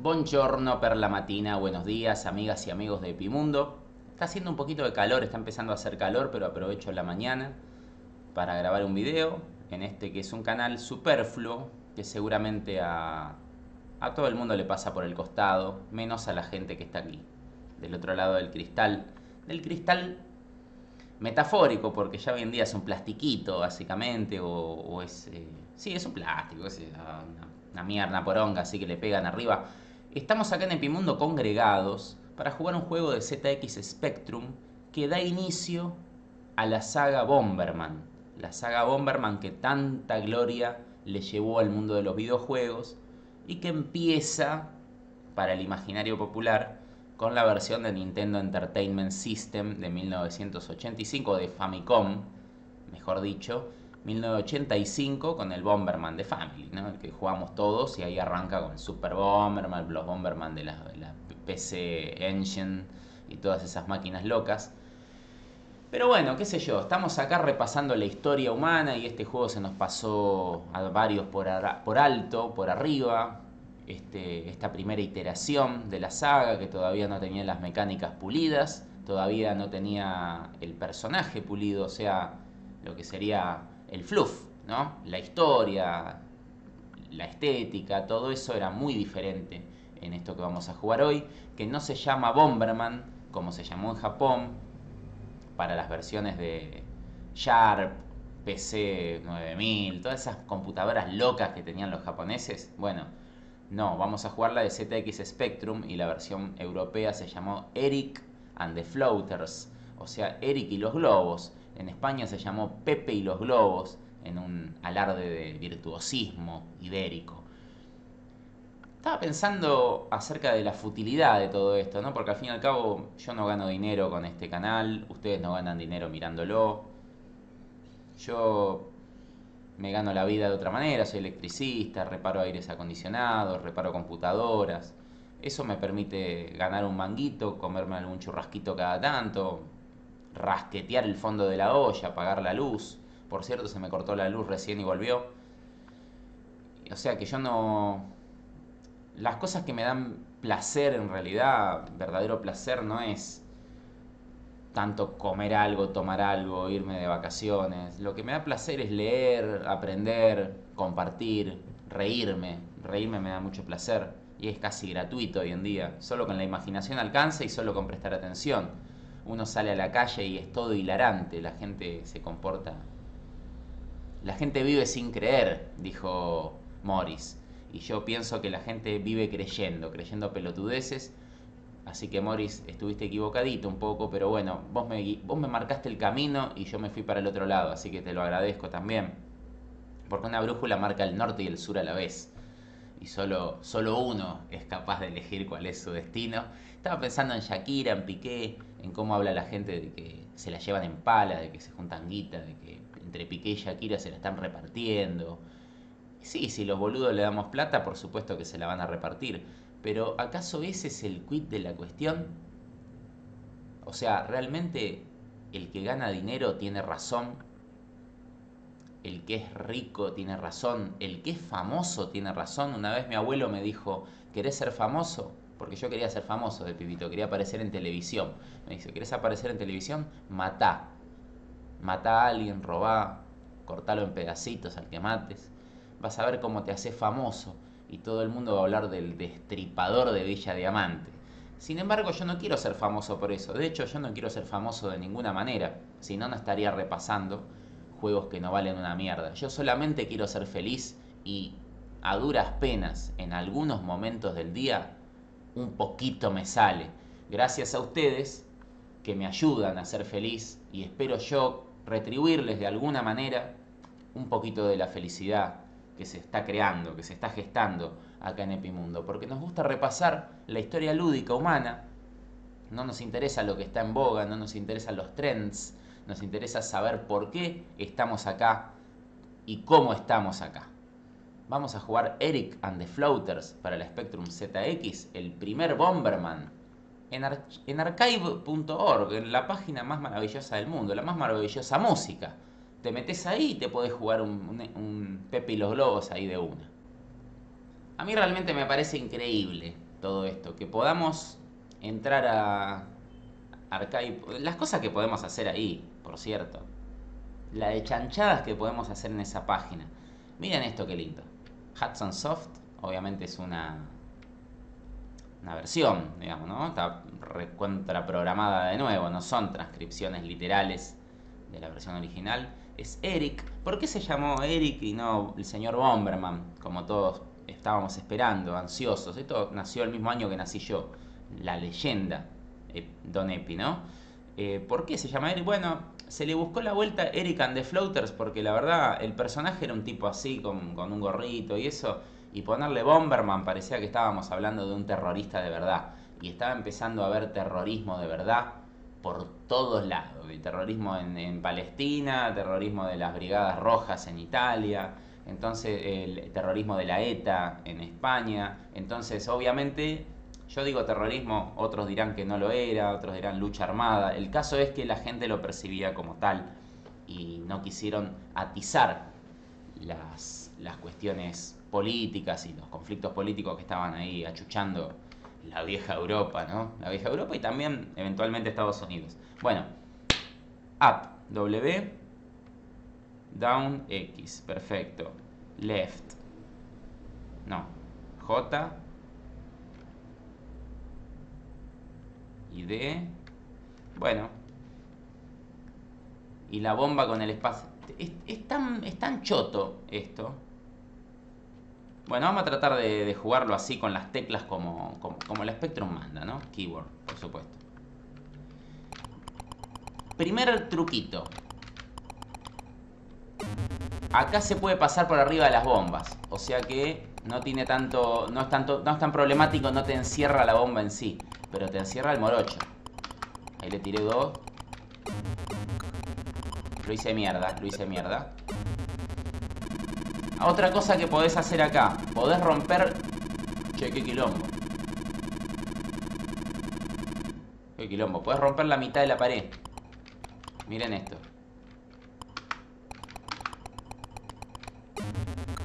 Buongiorno per la mattina, buenos días amigas y amigos de Epimundo. Está haciendo un poquito de calor, está empezando a hacer calor, pero aprovecho la mañana para grabar un video en este que es un canal superfluo, que seguramente a todo el mundo le pasa por el costado, menos a la gente que está aquí, del otro lado del cristal metafórico, porque ya hoy en día es un plastiquito básicamente, o es... sí, es un plástico, es una mierda poronga, así que le pegan arriba. Estamos acá en Epimundo congregados para jugar un juego de ZX Spectrum que da inicio a la saga Bomberman. La saga Bomberman que tanta gloria le llevó al mundo de los videojuegos y que empieza, para el imaginario popular, con la versión de Nintendo Entertainment System de 1985, de Famicom, mejor dicho, 1985, con el Bomberman de Family, ¿no? El que jugamos todos, y ahí arranca con Super Bomberman, los Bomberman de la PC Engine y todas esas máquinas locas. Pero bueno, qué sé yo, estamos acá repasando la historia humana y este juego se nos pasó a varios por alto, por arriba. Esta primera iteración de la saga que todavía no tenía las mecánicas pulidas, todavía no tenía el personaje pulido, o sea, lo que sería el fluff, ¿no? La historia, la estética, todo eso era muy diferente en esto que vamos a jugar hoy, que no se llama Bomberman, como se llamó en Japón, para las versiones de Sharp, PC 9000, todas esas computadoras locas que tenían los japoneses. Bueno, no, vamos a jugar la de ZX Spectrum, y la versión europea se llamó Eric and the Floaters, o sea, Eric y los Globos. En España se llamó Pepe y los Globos, en un alarde de virtuosismo ibérico. Estaba pensando acerca de la futilidad de todo esto, ¿no? Porque al fin y al cabo yo no gano dinero con este canal, ustedes no ganan dinero mirándolo. Yo me gano la vida de otra manera, soy electricista, reparo aires acondicionados, reparo computadoras. Eso me permite ganar un manguito, comerme algún churrasquito cada tanto, rasquetear el fondo de la olla, apagar la luz. Por cierto, se me cortó la luz recién y volvió. O sea que yo no... Las cosas que me dan placer, en realidad, verdadero placer, no es tanto comer algo, tomar algo, irme de vacaciones. Lo que me da placer es leer, aprender, compartir, reírme. Reírme me da mucho placer y es casi gratuito hoy en día. Solo con la imaginación alcanza y solo con prestar atención. Uno sale a la calle y es todo hilarante, la gente se comporta. La gente vive sin creer, dijo Morris. Y yo pienso que la gente vive creyendo pelotudeces. Así que Morris, estuviste equivocadito un poco, pero bueno, vos me marcaste el camino y yo me fui para el otro lado. Así que te lo agradezco también. Porque una brújula marca el norte y el sur a la vez. Y solo uno es capaz de elegir cuál es su destino. Estaba pensando en Shakira, en Piqué, en cómo habla la gente de que se la llevan en pala, de que se juntan guita, de que entre Piqué y Shakira se la están repartiendo. Sí, si los boludos le damos plata, por supuesto que se la van a repartir. Pero ¿acaso ese es el quid de la cuestión? O sea, ¿realmente el que gana dinero tiene razón? ¿El que es rico tiene razón? ¿El que es famoso tiene razón? Una vez mi abuelo me dijo, ¿querés ser famoso? Porque yo quería ser famoso de pibito, quería aparecer en televisión. Me dice, ¿querés aparecer en televisión? Matá. Matá a alguien, robá, cortalo en pedacitos al que mates. Vas a ver cómo te haces famoso y todo el mundo va a hablar del destripador de Villa Diamante. Sin embargo, yo no quiero ser famoso por eso. De hecho, yo no quiero ser famoso de ninguna manera. Si no, no estaría repasando juegos que no valen una mierda. Yo solamente quiero ser feliz y a duras penas, en algunos momentos del día, un poquito me sale. Gracias a ustedes que me ayudan a ser feliz y espero yo retribuirles de alguna manera un poquito de la felicidad que se está creando, que se está gestando acá en Epimundo. Porque nos gusta repasar la historia lúdica humana, no nos interesa lo que está en boga, no nos interesan los trends, nos interesa saber por qué estamos acá y cómo estamos acá. Vamos a jugar Eric and the Floaters para el Spectrum ZX, el primer Bomberman, en Archive.org, en la página más maravillosa del mundo, la más maravillosa música. Te metes ahí y te podés jugar un Pepe y los Globos ahí de una. A mí realmente me parece increíble todo esto, que podamos entrar a Archive, las cosas que podemos hacer ahí, por cierto, la de chanchadas que podemos hacer en esa página. Miren esto que lindo. Hudson Soft, obviamente es una versión, digamos, ¿no? Está recontraprogramada de nuevo, no son transcripciones literales de la versión original. Es Eric. ¿Por qué se llamó Eric y no el señor Bomberman? Como todos estábamos esperando, ansiosos. Esto nació el mismo año que nací yo. La leyenda, Don Epi, ¿no? ¿Por qué se llama Eric? Bueno, se le buscó la vuelta Eric and the Floaters, porque la verdad el personaje era un tipo así, con un gorrito y eso, y ponerle Bomberman parecía que estábamos hablando de un terrorista de verdad, y estaba empezando a haber terrorismo de verdad por todos lados. El terrorismo en Palestina, terrorismo de las Brigadas Rojas en Italia, entonces el terrorismo de la ETA en España. Entonces obviamente yo digo terrorismo, otros dirán que no lo era, otros dirán lucha armada. El caso es que la gente lo percibía como tal y no quisieron atizar las cuestiones políticas y los conflictos políticos que estaban ahí achuchando la vieja Europa, ¿no? La vieja Europa y también eventualmente Estados Unidos. Bueno, up, W, down, X, perfecto. Left, no, J, y D, bueno, y la bomba con el espacio. Es tan choto esto. Bueno, vamos a tratar de jugarlo así con las teclas como el Spectrum manda, ¿no? Keyboard, por supuesto. Primer truquito. Acá se puede pasar por arriba de las bombas, o sea que no tiene tanto, no es tan problemático, no te encierra la bomba en sí, pero te encierra el morocho. Ahí le tiré dos. Lo hice mierda, lo hice mierda. Otra cosa que podés hacer acá, podés romper... Che, qué quilombo. Qué quilombo, podés romper la mitad de la pared. Miren esto.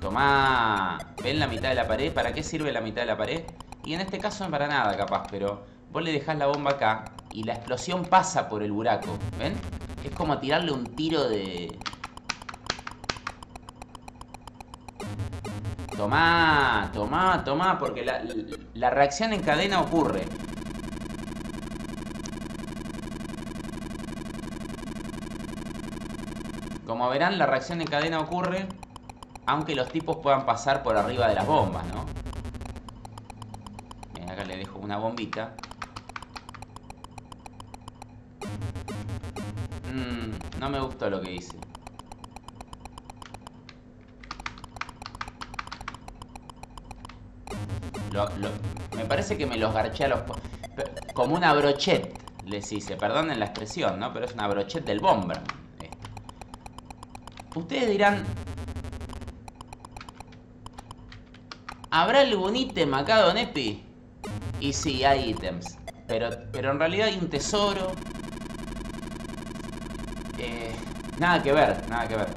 Tomá. ¿Ven la mitad de la pared? ¿Para qué sirve la mitad de la pared? Y en este caso no para nada capaz, pero vos le dejás la bomba acá y la explosión pasa por el buraco, ¿ven? Es como tirarle un tiro de... Tomá, tomá, tomá, porque la reacción en cadena ocurre. Como verán, la reacción en cadena ocurre aunque los tipos puedan pasar por arriba de las bombas, ¿no? Bien, acá le dejo una bombita. No me gustó lo que hice. Me parece que me los garché a los... Como una brochette les hice. Perdonen la expresión, ¿no? Pero es una brochette del Bomberman. Ustedes dirán... ¿Habrá algún ítem acá, Don Epi? Y sí, hay ítems. Pero en realidad hay un tesoro. Nada que ver, nada que ver.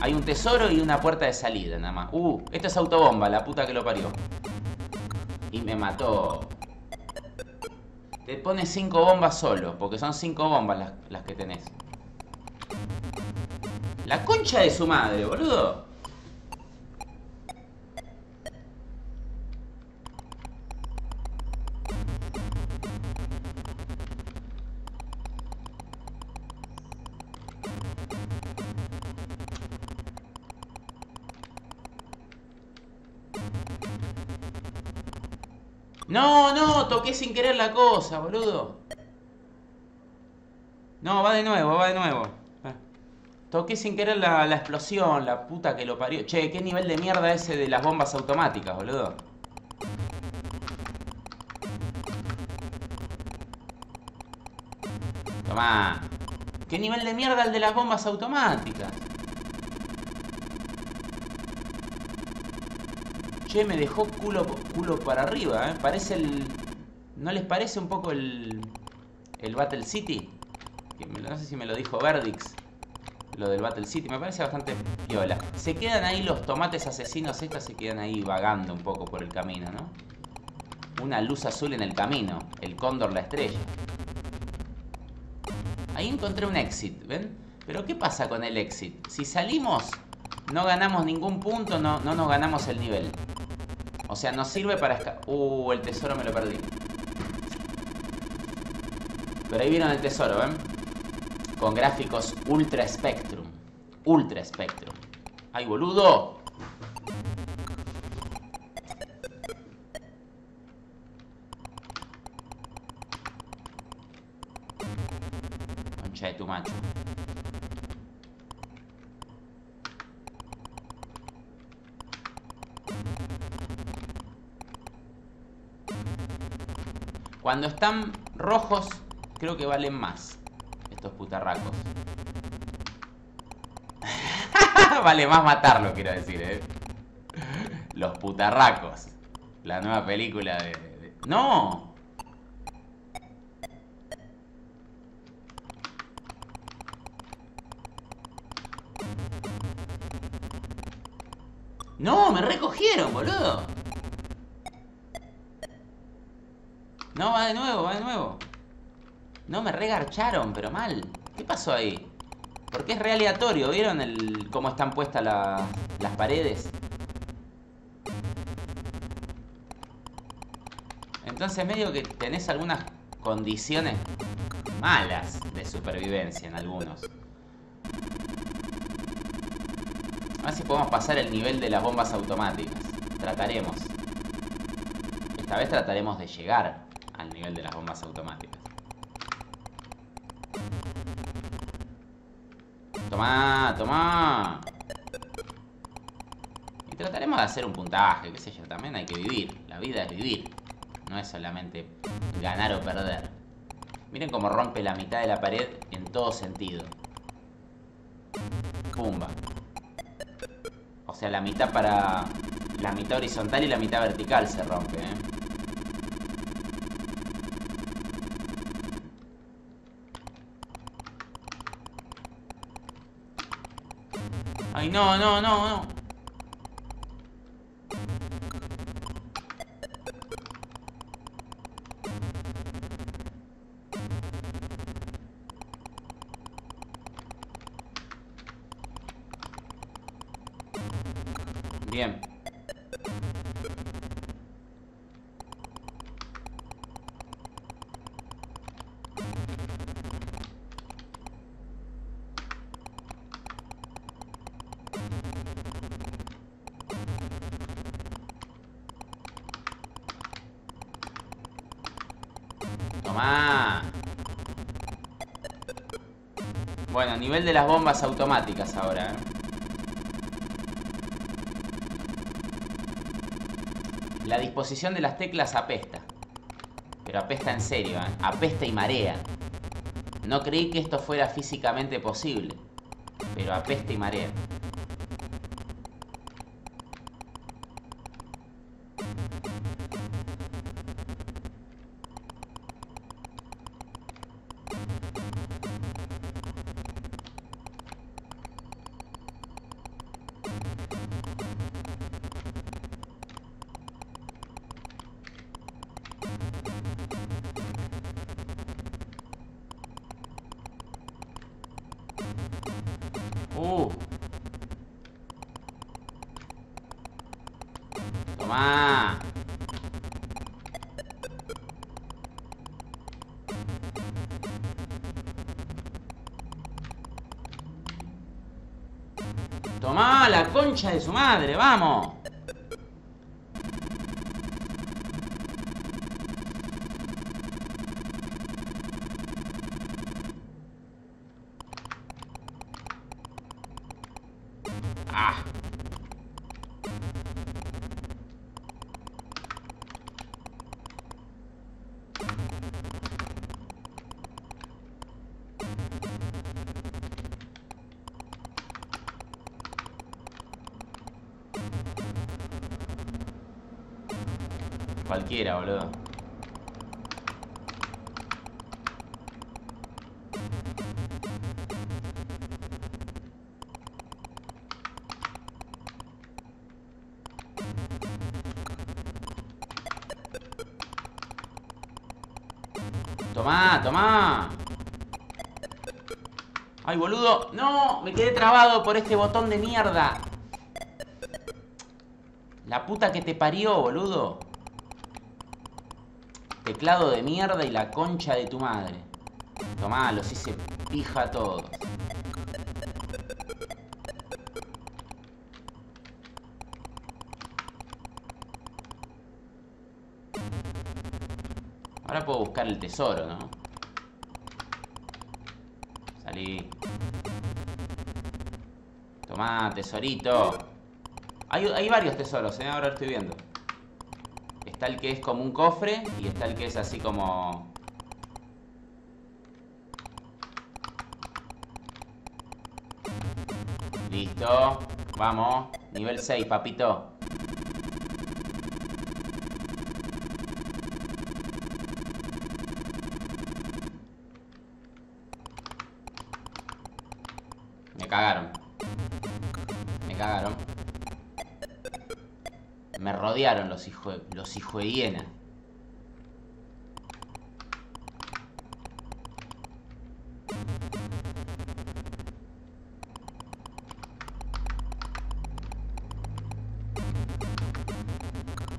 Hay un tesoro y una puerta de salida, nada más. Esto es autobomba, la puta que lo parió. Y me mató. Te pones 5 bombas solo, porque son 5 bombas las que tenés. La concha de su madre, boludo. No, no, toqué sin querer la cosa, boludo. No, va de nuevo, va de nuevo. Toqué sin querer la explosión, la puta que lo parió. Che, qué nivel de mierda ese de las bombas automáticas, boludo. Tomá. Qué nivel de mierda el de las bombas automáticas. Me dejó culo para arriba, ¿eh? Parece ¿no les parece un poco el Battle City? Que no sé si me lo dijo Verdix, lo del Battle City. Me parece bastante piola. Se quedan ahí los tomates asesinos, estas se quedan ahí vagando un poco por el camino, ¿no? una luz azul en el camino. El cóndor, la estrella. Ahí encontré un exit, ¿ven? Pero ¿qué pasa con el exit? Si salimos, no ganamos ningún punto, no nos ganamos el nivel. O sea, nos sirve para escapar. El tesoro me lo perdí. Pero ahí vieron el tesoro, ¿ven? Con gráficos Ultra Spectrum. Ultra Spectrum. ¡Ay, boludo! Concha de tu macho. Cuando están rojos, creo que valen más estos putarracos. Vale más matarlo, quiero decir, ¿eh? Los putarracos. La nueva película de... ¡No! ¡No! ¡Me recogieron, boludo! No, va de nuevo, va de nuevo. No, me regarcharon, pero mal. ¿Qué pasó ahí? Porque es re aleatorio, ¿vieron cómo están puestas las paredes? Entonces medio que tenés algunas condiciones malas de supervivencia en algunos. A ver si podemos pasar el nivel de las bombas automáticas. Trataremos. Esta vez trataremos de llegar al nivel de las bombas automáticas. Tomá, tomá. Y trataremos de hacer un puntaje, qué sé yo. También hay que vivir. La vida es vivir. No es solamente ganar o perder. Miren cómo rompe la mitad de la pared en todo sentido. Pumba. O sea, la mitad para... La mitad horizontal y la mitad vertical se rompe, ¿eh? Ay, no, no, no, no. Bien. Bueno, nivel de las bombas automáticas ahora, ¿eh? La disposición de las teclas apesta. Pero apesta en serio, ¿eh? Apesta y marea. No creí que esto fuera físicamente posible. Pero apesta y marea. Tomá. Tomá, la concha de su madre, vamos. Cualquiera, boludo. Tomá, tomá. Ay, boludo. No, me quedé trabado por este botón de mierda. La puta que te parió, boludo. Teclado de mierda y la concha de tu madre. Tomá, los hice pija a todos. Ahora puedo buscar el tesoro, ¿no? Salí. Tomá, tesorito. Hay varios tesoros, ¿eh? Ahora estoy viendo. Está el que es como un cofre y está el que es así como... Listo. Vamos. Nivel 6, papito. Me cagaron. Me rodearon los hijos de hiena.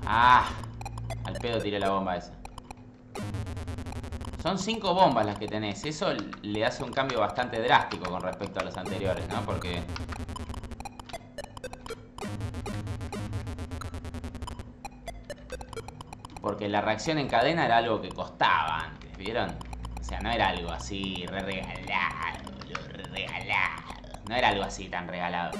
Ah, al pedo tiré la bomba esa. Son 5 bombas las que tenés. Eso le hace un cambio bastante drástico con respecto a los anteriores, ¿no? Porque... porque la reacción en cadena era algo que costaba antes, ¿vieron? O sea, no era algo así re regalado. No era algo así tan regalado.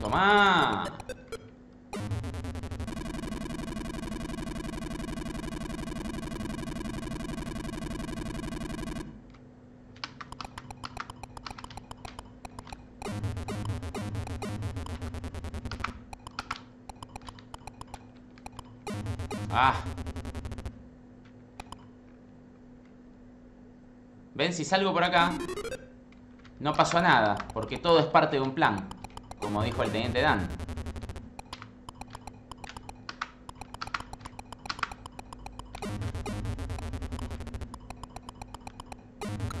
Tomá. Ah. ¿Ven? Si salgo por acá, no pasó nada, porque todo es parte de un plan. Como dijo el teniente Dan.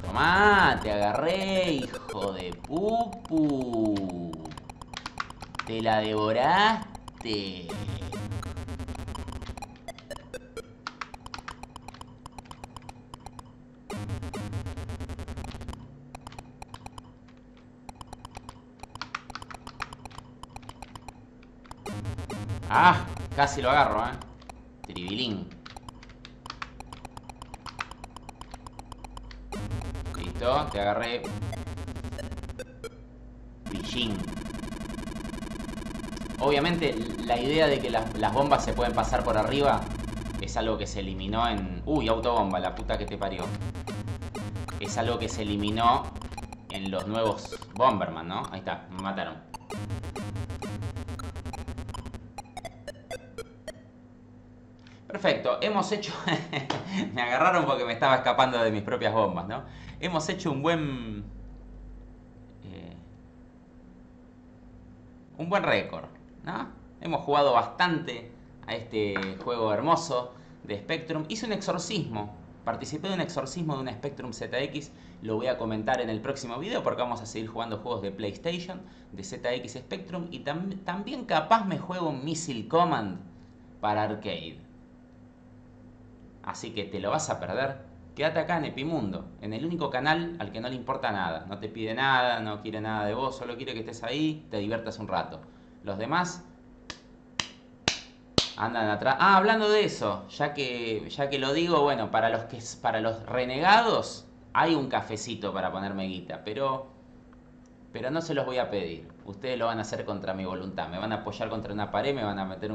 Tomá, te agarré, hijo de pupu. Te la devoraste. Ah, casi lo agarro, Tribilín. Listo, te agarré. Pillín. Obviamente la idea de que las bombas se pueden pasar por arriba es algo que se eliminó en... Uy, autobomba, la puta que te parió. Es algo que se eliminó en los nuevos Bomberman, ¿no? Ahí está, me mataron. Perfecto, hemos hecho... me agarraron porque me estaba escapando de mis propias bombas, ¿no? Hemos hecho un buen récord, ¿no? Hemos jugado bastante a este juego hermoso de Spectrum. Hice un exorcismo, participé de un exorcismo de una Spectrum ZX. Lo voy a comentar en el próximo video porque vamos a seguir jugando juegos de PlayStation, de ZX Spectrum. Y también capaz me juego un Missile Command para arcade. Así que te lo vas a perder. Quédate acá en Epimundo, en el único canal al que no le importa nada. No te pide nada, no quiere nada de vos, solo quiere que estés ahí, te diviertas un rato. Los demás andan atrás. Ah, hablando de eso, ya que lo digo, bueno, para los renegados hay un cafecito para ponerme guita, pero no se los voy a pedir. Ustedes lo van a hacer contra mi voluntad. Me van a apoyar contra una pared, me van a meter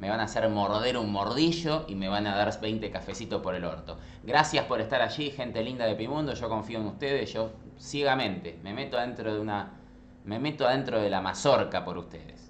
me van a hacer morder un mordillo y me van a dar 20 cafecitos por el orto. Gracias por estar allí, gente linda de Epimundo. Yo confío en ustedes. Yo ciegamente me meto adentro de la mazorca por ustedes.